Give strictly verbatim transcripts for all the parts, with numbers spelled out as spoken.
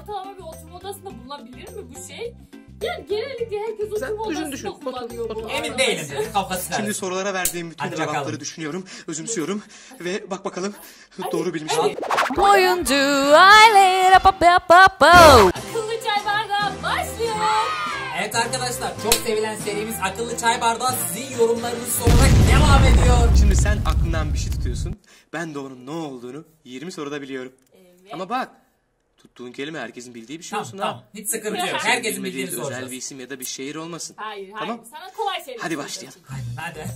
ortalama bir oturma odasında bulunabilir mi bu şey? Yani genellikle herkes oturma odasında kullanıyor bu. Emin değilim dedi, kafası. Şimdi sorulara verdiğim bütün cevapları düşünüyorum, özümsüyorum ve bak bakalım doğru bilmişim. Oyuncu aile rapapapapau. Akıllı çay bardağı başlıyor. Evet arkadaşlar, çok sevilen serimiz Akıllı Çay Bardağı sizin yorumlarınızı sorarak devam ediyor. Şimdi sen aklından bir şey tutuyorsun. Ben de onun ne olduğunu yirmi soruda biliyorum. Evet. Ama bak, tuttuğun kelime herkesin bildiği bir şey tamam, olsun tamam. ha. Hiç sıkıntı yok. Herkesin bildiği bir özel bir isim ya da bir şehir olmasın. Hayır, hayır. Tamam. Sana kolay şeyler. Hadi başlayalım. Hadi.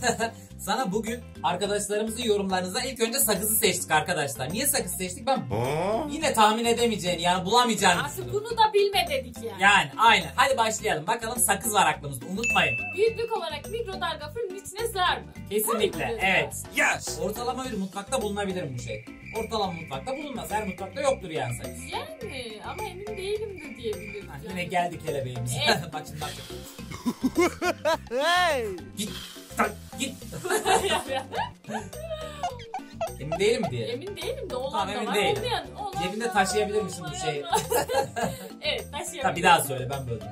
Sana bugün arkadaşlarımızın yorumlarınıza ilk önce sakızı seçtik arkadaşlar. Niye sakız seçtik? Ben Aa. yine tahmin edemeyeceğini, yani bulamayacağını. Aslında bunu da bilme dedik yani. Yani aynen. Hadi başlayalım. Bakalım sakız var aklımızda. Unutmayın. Büyüklük olarak mikrodalga fırının içine sığar mı? Kesinlikle. Evet. Yes. Ortalama bir mutfakta bulunabilir mi bu şey? Ortalama mutfakta bulunmaz. Her mutfakta yoktur yani sakız. Yani ama emin değilim de diyebilirim. Ha, yine geldi kelebeğimiz. Evet. Bak şimdi bak. Hey. Git. Git. Emin değilim mi diye? Emin değilim de olan tamam, da var. Değilim. Olan Cebinde taşıyabilir misin bu şeyi? Evet taşıyabilirim. Tabi bir daha söyle, ben böldüm.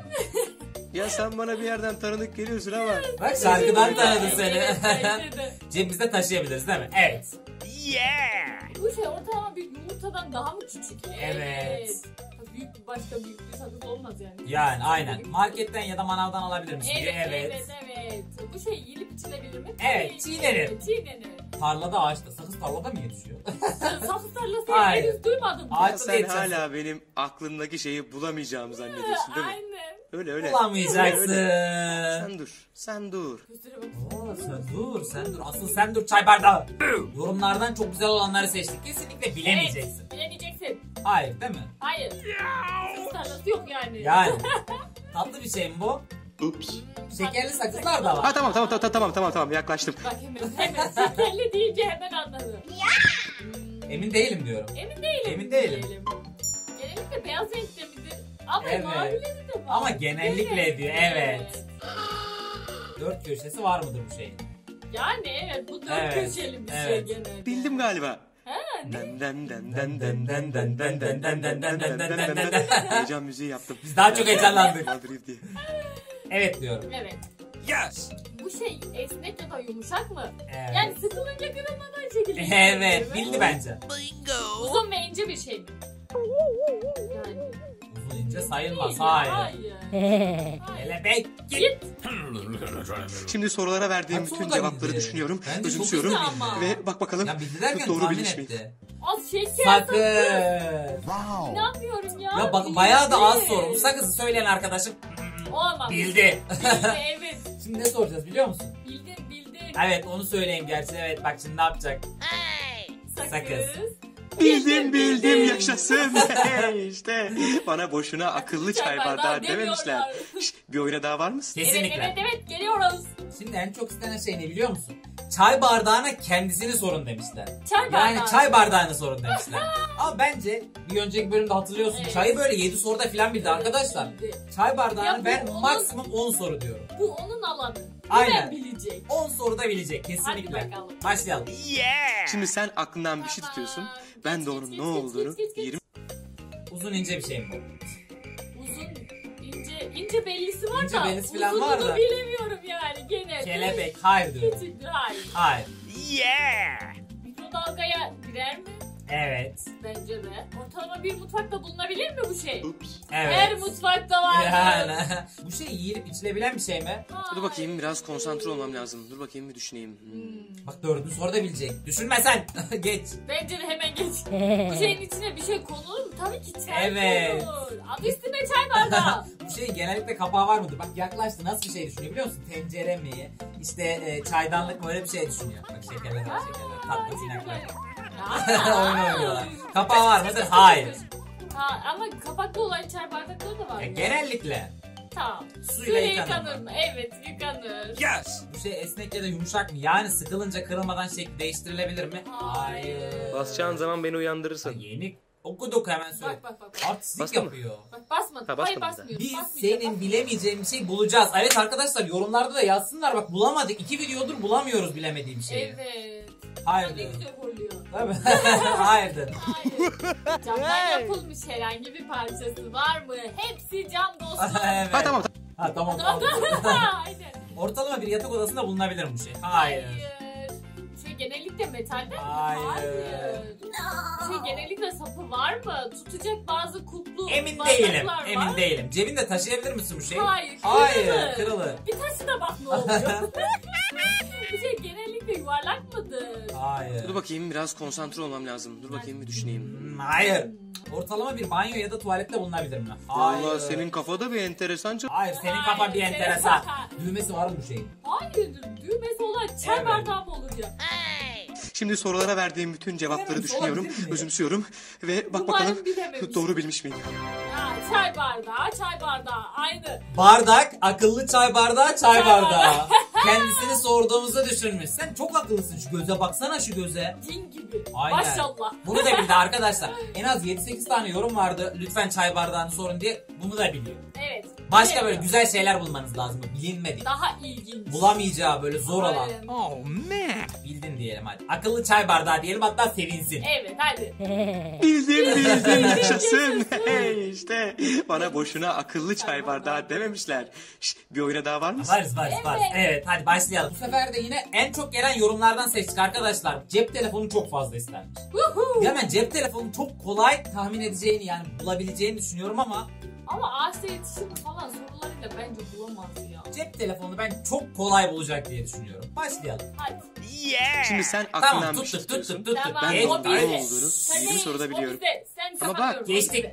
Ya sen bana bir yerden tanıdık geliyorsun ama. Bak şarkıdan tanıdım seni. Cebimizde taşıyabiliriz değil mi? Evet. Yeah. Bu şey ortalama bir yumurtadan daha mı küçük? Evet. Evet. Büyük bir başka büyük bir sakız olmaz yani. Yani aynen. Marketten ya da manavdan alabilir misin? Evet, evet, evet, evet. Bu şey yiyip içilebilir mi? Evet, çiğnenir. Çiğnenir. Tarlada, ağaçta. Sakız tarlada mı yetişiyor? Sakız tarlası henüz duymadım. Ağaçta sen hala benim aklımdaki şeyi bulamayacağımı zannediyorsun değil mi? Aynen. Öyle öyle. Bulamayacaksın. Öyle, öyle. Sen dur. Sen dur. Oo, sen dur. Sen dur. Asıl sen dur çay bardağı. Yorumlardan çok güzel olanları seçtik. Kesinlikle bilemeyeceksin. Evet, bilemeyeceksin. Hayır değil mi? Hayır. Sakız yok yani. Yani. Tatlı bir şey mi bu? Ups. Şekerli sakızlar da var. Ha tamam tamam tamam tamam tamam tamam yaklaştım. Bak hemen hemen şekerli deyince hemen anladım. Emin değilim diyorum. Emin değilim. Emin değilim. değilim. Genellikle beyaz renkte midir? Ama evet. Mavileri de var. Ama genellikle evet. diyor evet. evet. Dört köşesi var mıdır bu şeyin? Yani evet bu dört evet. köşeli bir evet. şey genelde. Bildim galiba. Heyecan müziği yaptım. Biz daha çok heyecanlandık. Evet diyorum. Evet. Yes. Bu şey esnek ya da yumuşak mı? Evet. Yani sıkılınca kırılmadan çekilir. Evet, bildi bence. Bingo. Uzun ve ince bir şey mi? Yani. Uzun ince sayılmaz. Hayır. Hayır. Kelebek git. Şimdi sorulara verdiğim bütün cevapları düşünüyorum, özümsüyorum ve bak bakalım doğru bilmiş miyim? Az şeker sakız. Wow. İnanmıyorum ya. Ya bak bayağı da az sormuş. Sakızı söyleyen arkadaşım. Olmaz. Bildi. Bildi evet. Şimdi ne soracağız biliyor musun? Bildim bildim. Evet onu söyleyeyim gerçi evet bak şimdi ne yapacak? Ay, sakız. sakız. Bildim bildim yaşasın. İşte bana boşuna akıllı çay bardağı dememişler. Şişt, bir oyuna daha var mısın? Kesinlikle. Evet evet, evet geliyoruz. Şimdi en çok istenen şey ne biliyor musun? Çay bardağına kendisini sorun demişler. Çay bardağı. Yani çay bardağını sorun demişler. Ama bence bir önceki bölümde hatırlıyorsun evet. çayı böyle yedi soruda filan bildi evet, arkadaşlar. Bildi. Çay bardağını ben onun, maksimum on soru diyorum. Bu onun alanı. Aynen. Bilecek. on soruda bilecek kesinlikle. Başlayalım. Yeah. Şimdi sen aklından bir tamam. şey tutuyorsun. Ben de onun ne olduğunu yirmi. Uzun ince bir şey mi bu? Uzun ince ince bellisi var ince da. Bellisi falan var da. Bilemiyorum yani gene. Kelebek hayır diyorum. Küçük, hayır. Hayır. Yeah. Mikrodalgaya girer mi? Evet. Bence de. Ortalama bir mutfakta bulunabilir mi bu şey? Ups. Evet. Her mutfakta var. Yani. Bu şey yiyip içilebilen bir şey mi? Hayır. Dur bakayım biraz konsantre olmam lazım. Dur bakayım bir düşüneyim. Hmm. Bak dördüncü soru da bilecek. Düşünme sen. Geç. Bence de hemen geç. Bu şeyin içine bir şey konulur mu? Tabii ki çay evet. konulur. Adı üstünde çay bardağı. Bu şeyin genellikle kapağı var mıdır? Bak yaklaştı. Nasıl bir şey düşünüyor biliyor musun? Tencere mi? İşte e, çaydanlık mı? Öyle bir şey düşünüyor. Bak şekerler var şekerler. Tatlı sinekler. Oyun oynuyorlar. Kapağı var mıdır? Hayır. Ha, ama kapaklı olan çay bardakları da var. Ya, ya. Genellikle. Tamam. Suyla yıkanır mı? Evet yıkanır. Yes. Bu şey esnek ya da yumuşak mı? Yani sıkılınca kırılmadan şekli değiştirilebilir mi? Hayır. Hayır. Basacağın zaman beni uyandırırsın. Ha, yeni okuduk hemen söyle. Bak bak bak. Artistlik yapıyor. Bak basmadı. Ha, Hayır basmıyor. Biz basmayacak, senin bilemeyeceğin bir şey bulacağız. Evet arkadaşlar yorumlarda da yazsınlar. Bak bulamadık. İki videodur bulamıyoruz bilemediğim şeyi. Evet. Hayır. Ne güzel oluyor. Hayırdır? Hayır. Camdan yapılmış herhangi bir parçası var mı? Hepsi cam dostum. Evet. Ha tamam. Ha tamam. tamam. Aynen. Ortalama bir yatak odasında bulunabilir mi bu şey? Hayır. Hayır. Şey genellikle metalden Hayır. mi? Hayır. Şey genellikle sapı var mı? Tutacak bazı kutlu Emin değilim. Var. Emin değilim. Cebinde taşıyabilir misin bu şeyi? Hayır. Hayır. Kırılır. Kırılır. Bir taşına bak ne oluyor? Bu şey genellikle yuvarlak mıdır? Hayır. Dur bakayım biraz konsantre olmam lazım. Dur bakayım bir düşüneyim. Hayır. Ortalama bir banyo ya da tuvalette bulunabilir mi? Hayır. Vallahi senin kafada bir enteresan. Hayır senin kafan bir enteresan. enteresan. Düğmesi var mı bu şeyin? Hayır düğmesi olan çay evet. bardağı mı olur ya? Şimdi sorulara verdiğim bütün cevapları evet, düşünüyorum, özümsüyorum ve bak bakalım doğru bilmiş miyim? Ya, çay bardağı, çay bardağı aynı. Bardak, akıllı çay bardağı, çay, çay bardağı. bardağı. Kendisini sorduğumuzu düşünmüş. Sen çok akıllısın şu göze baksana şu göze. Cin gibi. Aynen. Maşallah. Bunu da bildi arkadaşlar. En az yedi sekiz tane yorum vardı. Lütfen çay bardağını sorun diye bunu da biliyor. Evet. Başka evet. böyle güzel şeyler bulmanız lazım. Bilinmedik. Daha ilginç. Bulamayacağı böyle zor olan. Oh man. Bildin diyelim hadi. Akıllı çay bardağı diyelim hatta sevinsin. Evet hadi. Bildim bildim yaşasın. Hey işte bana boşuna akıllı çay bardağı dememişler. Şş, bir oyuna daha var mı? Varız varız evet. varız. Evet hadi başlayalım. Bu sefer de yine en çok gelen yorumlardan seçtik arkadaşlar. Cep telefonu çok fazla istenmiş. Hemen cep telefonu çok kolay tahmin edeceğini yani bulabileceğini düşünüyorum ama. Ama ağaçta yetişim falan sorularıyla bence bulamaz ya. Cep telefonunu ben çok kolay bulacak diye düşünüyorum. Başlayalım. Hadi. Yeah. Şimdi sen aklından bir şey tutuyorsun. Tamam tuttuk tuttuk tuttuk. Ben doğru olduğunu yirmi soruda biliyorum. Ama bak geçtik.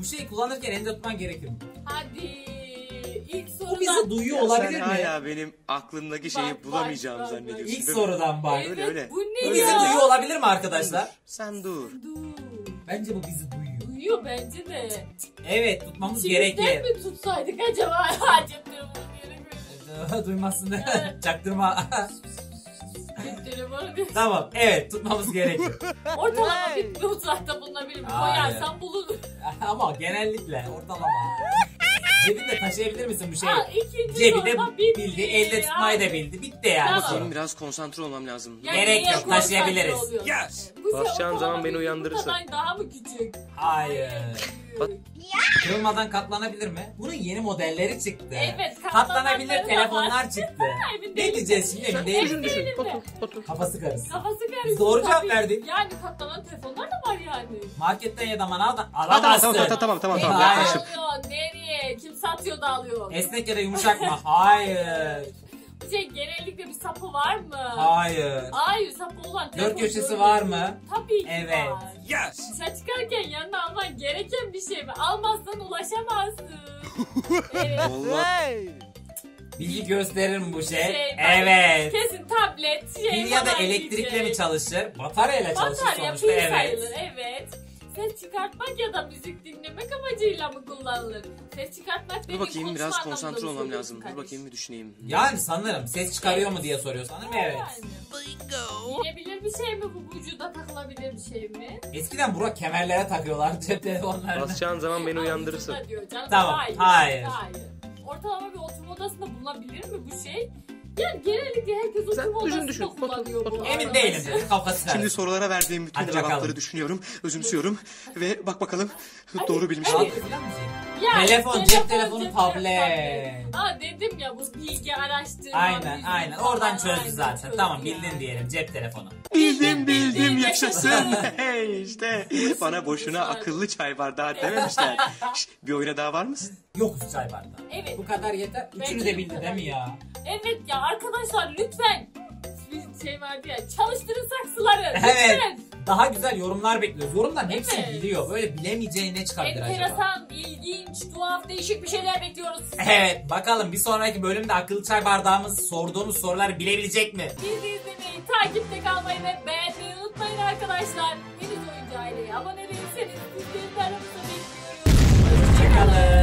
Bu şeyi kullanırken elinde tutman gerekir mi? Hadi. İlk sorudan... O bizi duyuyor olabilir sen mi? Sen hala benim aklımdaki şeyi bak, bulamayacağım bak, zannediyorsun. İlk sorudan bak. Evet, öyle öyle. Bu ne bizi ya? Duyuyor olabilir mi arkadaşlar? Dur, sen dur. Dur. Bence bu bizi duyuyor. Duyuyor bence de. Evet tutmamız gerekli. İçimizden mi tutsaydık acaba? Acep telefonu diyerek duymazsın da çaktırma. Tamam evet tutmamız gerekli. Ortalama bir uzakta bulunabilir mi? Koyarsan bulunur. Ama genellikle ortalama. Cebinde taşıyabilir misin bu şeyi? Ha, cebinde bildi, bildi elle tutmayı da bildi. Bitti yani. Tamam. Biraz konsantre olmam lazım. Yani gerek yok taşıyabiliriz. Yes. Basacağım zaman beni uyandırırsın. Daha mı küçük? Hayır. Kırılmadan katlanabilir mi? Bunun yeni modelleri çıktı. Evet. Katlanabilir telefonlar çıktı. Ne diyeceğiz şimdi? Emin değilim. Otur, otur. Kafası karışsın. Kafası karışsın. Biz doğru cevap verdik. Yani katlanan telefonlar da var yani. Marketten ya da manavdan alamazsın. Tamam tamam tamam tamam. Nereye? Kim satıyor da alıyor. Esnek ya da yumuşak mı? Hayır. Bu şey genellikle bir sapı var mı? Hayır. Hayır sapı olan telefon. Dört köşesi var mı? Tabii ki evet. var. Yes. Dışarı çıkarken yanına alman gereken bir şey mi? Almazsan ulaşamazsın. Evet. Vallahi. Bilgi gösterir mi bu şey? şey evet. Kesin tablet. Şey Pil ya da elektrikle şey. mi çalışır? Bataryayla çalışır Batarya, sonuçta evet. Sayılır, evet. Ses çıkartmak ya da müzik dinlemek amacıyla mı kullanılır? Ses çıkartmak dediğin konuşma anlamda. Dur bakayım biraz konsantre olmam lazım. Kardeş. Dur bakayım bir düşüneyim. Yani sanırım ses çıkarıyor evet. mu diye soruyor sanırım evet. Yani. Bingo. Giyebilir bir şey mi bu? Vücuda takılabilir bir şey mi? Eskiden Burak kemerlere takıyorlar cep telefonlarına. Basacağın zaman beni uyandırırsın. Tamam hayır. hayır. Hayır. Ortalama bir oturma odasında bulunabilir mi bu şey? Yani genellikle herkes oturma odasında kullanıyor bu. Emin değilim kafası. Şimdi sorulara verdiğim bütün Hadi cevapları bakalım. düşünüyorum, özümsüyorum ve bak bakalım Hadi. doğru bilmiş miyim? Telefon, cep telefonu, tablet. Aa dedim ya bu bilgi araştırma. Aynen aynen oradan çözdü zaten. Tamam bildin diyelim cep telefonu. Bildim bildim yaşasın. Hey işte bana boşuna akıllı çay bardağı dememişler. Şş, bir oyuna daha var mısın? Yok çay bardağı. Evet. Bu kadar yeter. Üçünü de bildi değil mi ya? Evet ya arkadaşlar lütfen bir şey vardı ya çalıştırın saksıları evet. lütfen. Daha güzel yorumlar bekliyoruz. Yorumların evet. hepsini biliyor. Böyle bilemeyeceği ne çıkabilir acaba? Enteresan, ilginç, tuhaf, değişik bir şeyler bekliyoruz. Evet bakalım bir sonraki bölümde akıllı çay bardağımız sorduğumuz soruları bilebilecek mi? Bizi izlemeyi, takipte kalmayı ve beğenmeyi unutmayın arkadaşlar. Henüz oyuncu aileye abone değilseniz sizleri de aramızda bekliyoruz. Hoşçakalın.